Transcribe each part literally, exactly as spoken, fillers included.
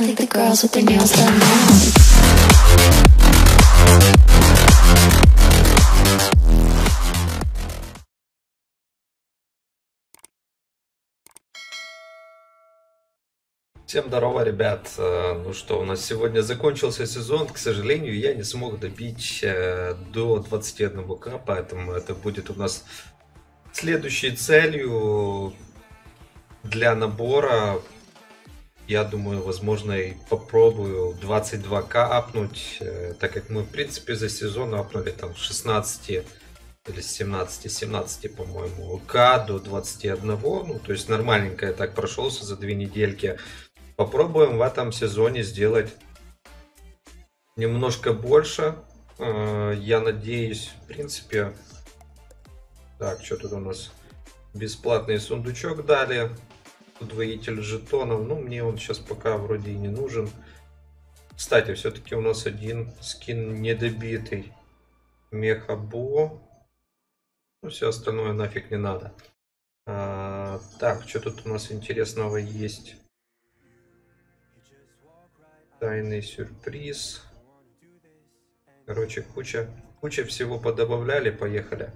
I think the girls with their nails done now. Всем здарова, ребят. Ну что, у нас сегодня закончился сезон. К сожалению, я не смог добить до двадцати одного ка, поэтому это будет у нас следующей целью для набора. Я думаю, возможно, и попробую двадцать два ка апнуть, так как мы, в принципе, за сезон апнули там шестнадцать или семнадцать, семнадцать, по-моему, к до двадцати одного. Ну, то есть нормальненько я так прошелся за две недельки. Попробуем в этом сезоне сделать немножко больше. Я надеюсь, в принципе... Так, что тут у нас? Бесплатный сундучок дали. Удвоитель жетонов. Ну, мне он сейчас пока вроде и не нужен. Кстати, все-таки у нас один скин недобитый. Мехабо. Ну, все остальное нафиг не надо. А, так, что тут у нас интересного есть? Тайный сюрприз. Короче, куча, куча всего подобавляли. Поехали.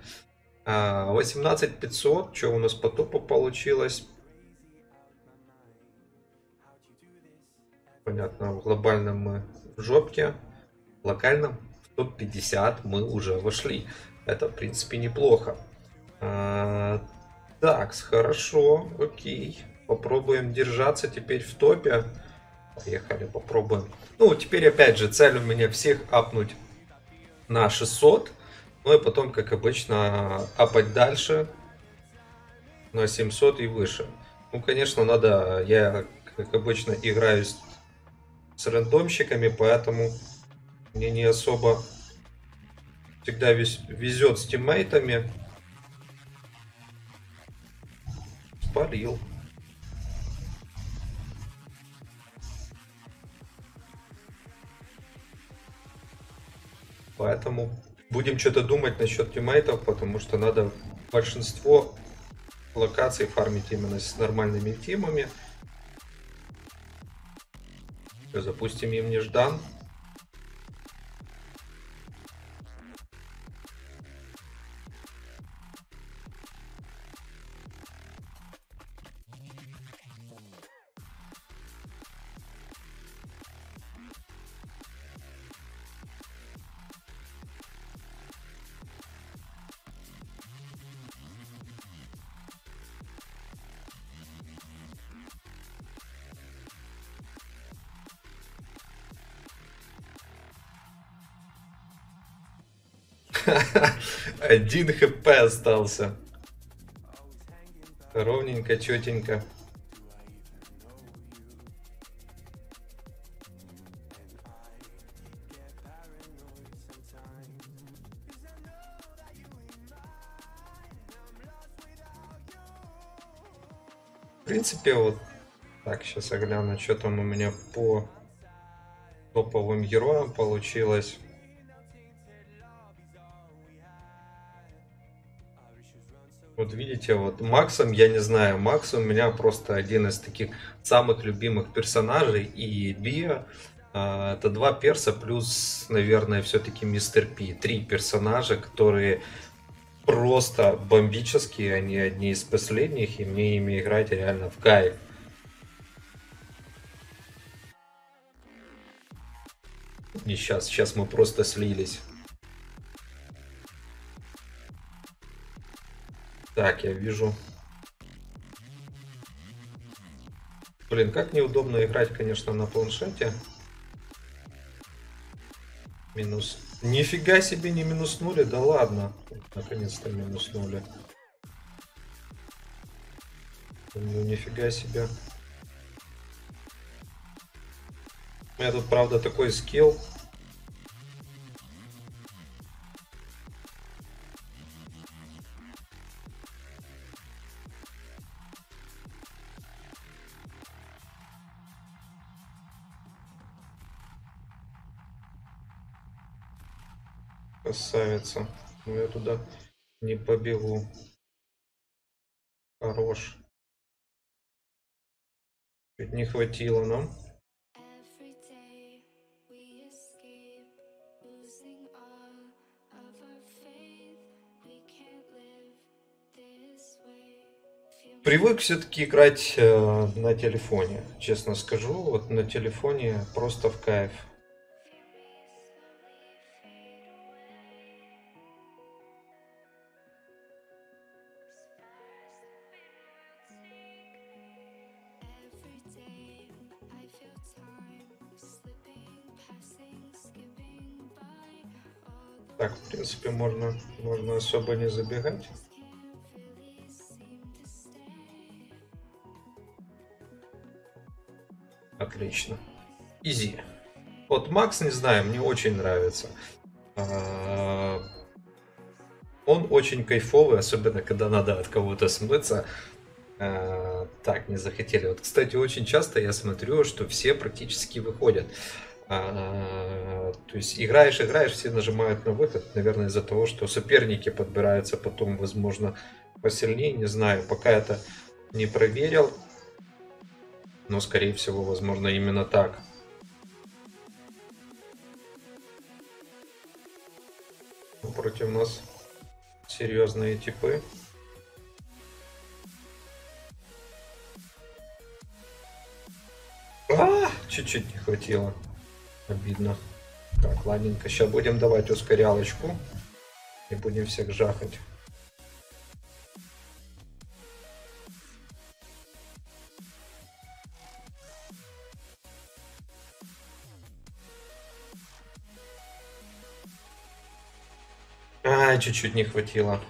восемнадцать тысяч пятьсот. Что у нас по топу получилось? Понятно, в глобальном мы в жопке. В локальном в топ пятьдесят мы уже вошли. Это, в принципе, неплохо. А, так, хорошо, окей. Попробуем держаться теперь в топе. Поехали, попробуем. Ну, теперь опять же цель у меня всех апнуть на шестьсот. Ну и потом, как обычно, апать дальше на семьсот и выше. Ну, конечно, надо... Я, как обычно, играю с, с рандомщиками, поэтому мне не особо всегда везет с тиммейтами. Спалил. Поэтому будем что-то думать насчет тиммейтов, потому что надо большинство локаций фармить именно с нормальными тимами. Все, запустим им неждан. Один хп остался. Ровненько, четенько. В принципе, вот так, сейчас огляну, что там у меня по топовым героям получилось. Вот видите, вот Максом, я не знаю, Макс у меня просто один из таких самых любимых персонажей, и Беа, э, это два перса, плюс, наверное, все-таки Мистер Пи, три персонажа, которые просто бомбические, они одни из последних, и мне ими играть реально в кайф. И сейчас, сейчас мы просто слились. Так, я вижу. Блин, как неудобно играть, конечно, на планшете. Минус. Нифига себе не минуснули, да ладно. Наконец-то минуснули. Ну, нифига себе. У меня тут, правда, такой скилл. Красавица. Но я туда не побегу. Хорош. Чуть не хватило нам. привык все-таки играть э, на телефоне, честно скажу, вот на телефоне просто в кайф. Так, в принципе, можно, можно особо не забегать. Отлично. Изи. Вот Макс, не знаю, мне очень нравится. Он очень кайфовый, особенно когда надо от кого-то смыться. Так, не захотели. Вот, кстати, очень часто я смотрю, что все практически выходят. А, то есть играешь, играешь, все нажимают на выход, наверное, из-за того, что соперники подбираются потом, возможно, посильнее, не знаю, пока это не проверил, но, скорее всего, возможно, именно так. Против нас серьезные типы. А, чуть-чуть не хватило. Обидно. Так, ладненько. Сейчас будем давать ускорялочку. И будем всех жахать. А, чуть-чуть не хватило.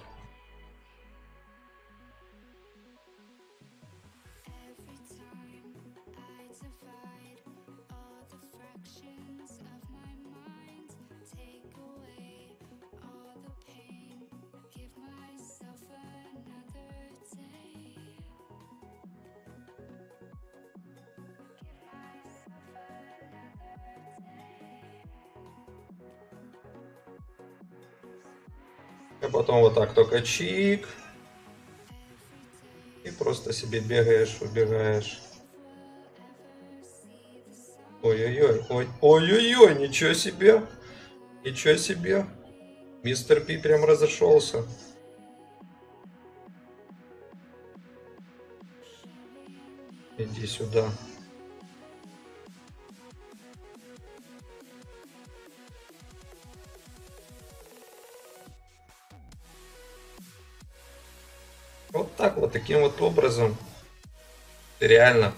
А потом вот так только чик. И просто себе бегаешь, убегаешь. Ой-ой-ой, ой-ой-ой, ничего себе. Ничего себе. Мистер Пи прям разошелся. Иди сюда. Вот так вот, таким вот образом, реально,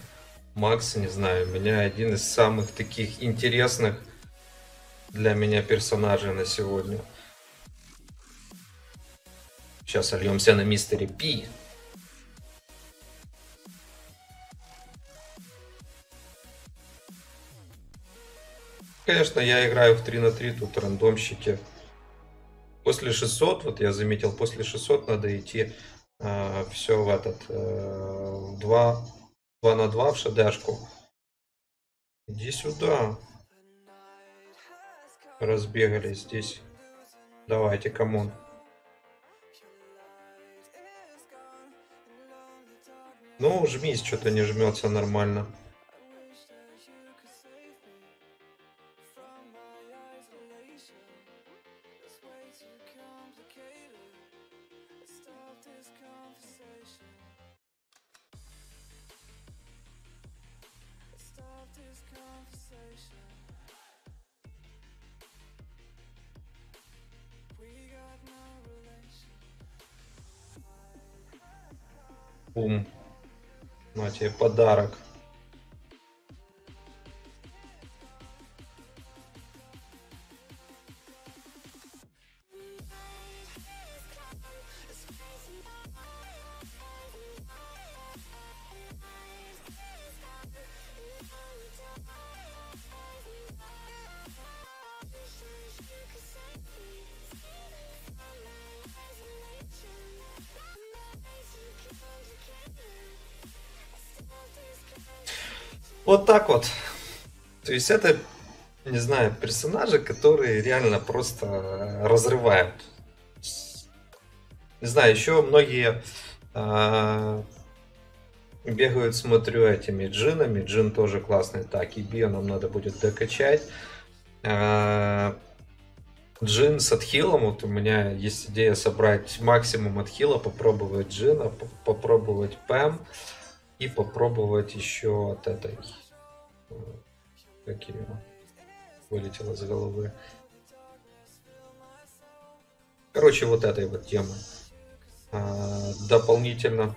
Макс, не знаю, у меня один из самых таких интересных для меня персонажей на сегодня. Сейчас ольемся на мистере Пи. Конечно, я играю в три на три, тут рандомщики. После шестисот, вот я заметил, после шестисот надо идти... Uh, все в этот uh, два на два в шадашку. Иди сюда. Разбегались здесь. Давайте, камон. Ну, жмись, что-то не жмется нормально. Бум. На тебе подарок. Вот так вот. То есть это, не знаю, персонажи, которые реально просто разрывают. Не знаю, еще многие э, бегают, смотрю, этими джинами. Джин тоже классный. Так, и Био нам надо будет докачать. Э, джин с отхилом. Вот у меня есть идея собрать максимум отхила, попробовать джина, попробовать пэм и попробовать еще от этой, как ее, вылетело из головы. Короче, вот этой вот темы. А, дополнительно...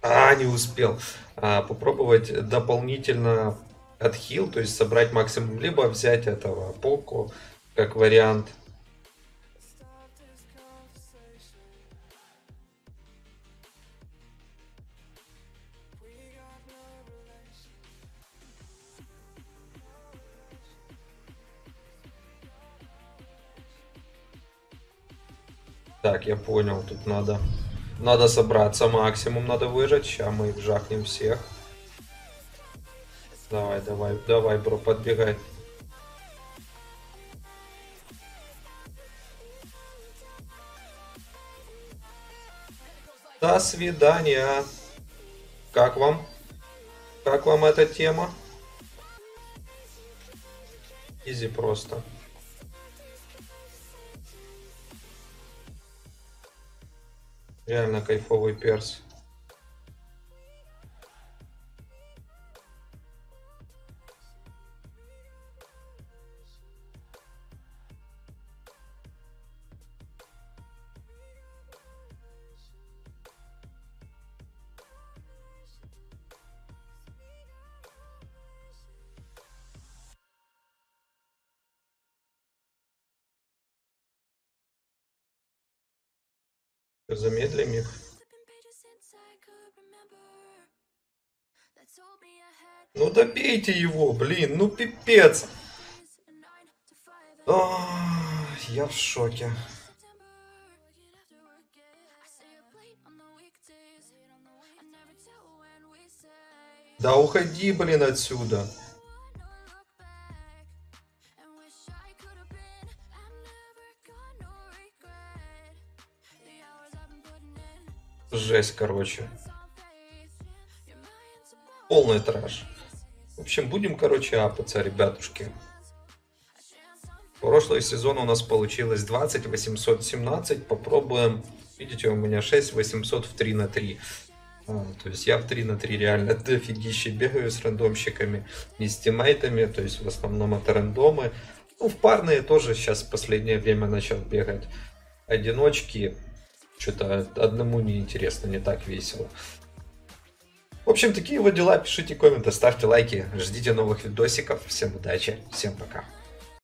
А, не успел. А, попробовать дополнительно отхил, то есть собрать максимум, либо взять этого Поко как вариант. Так, я понял, тут надо, надо собраться, максимум надо выжать. Сейчас мы их жахнем всех. Давай, давай, давай, бро, подбегай. До свидания. Как вам? Как вам эта тема? Изи просто. Реально кайфовый перс. Замедлим их. Ну добейте его, блин, ну пипец. О, я в шоке. Да уходи, блин, отсюда. Жесть, короче. Полный траж. В общем, будем, короче, апаться, ребятушки. Прошлый сезон у нас получилось двадцать тысяч восемьсот семнадцать. Попробуем. Видите, у меня шесть тысяч восемьсот в три на три. А, то есть я в три на три реально дофигище бегаю с рандомщиками, не с тиммейтами. То есть в основном это рандомы. Ну, в парные тоже сейчас в последнее время начал бегать. Одиночки. Что-то одному неинтересно, не так весело. В общем, такие вот дела. Пишите комменты, ставьте лайки, ждите новых видосиков. Всем удачи, всем пока.